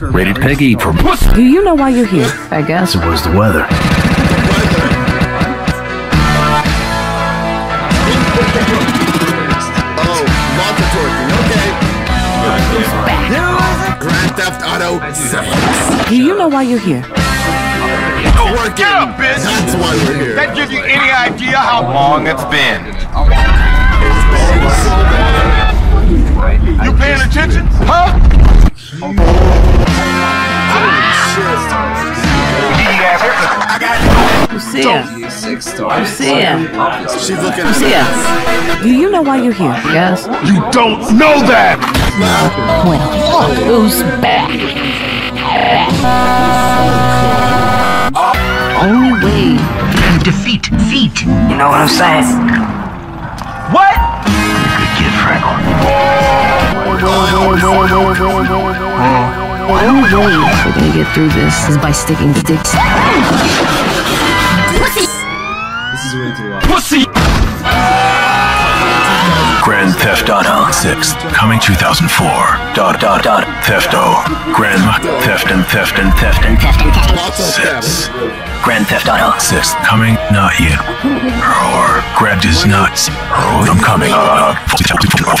Rated Peggy for pussy. Do you know why you're here? I guess it was the weather. Grand Theft Auto 6. Do you know why you're here? Oh, work out, bitch! That's why we're here. That gives you any idea how long it's been. You paying attention? Huh? Lucia. Do you know why you're here? Yes. You don't know that! Well, who's back? Only way you defeat feet. You know what I'm saying? What? Get Franklin. The only way we're gonna get through this is by sticking to dicks. Pussy! This is way too long. Pussy! Grand Theft Auto 6, coming 2004. Thefto. Grand Theft and Theft and Theft and Theft and Theft 6. Grand Theft Auto 6, coming not yet. Or Grand is nuts. I'm coming.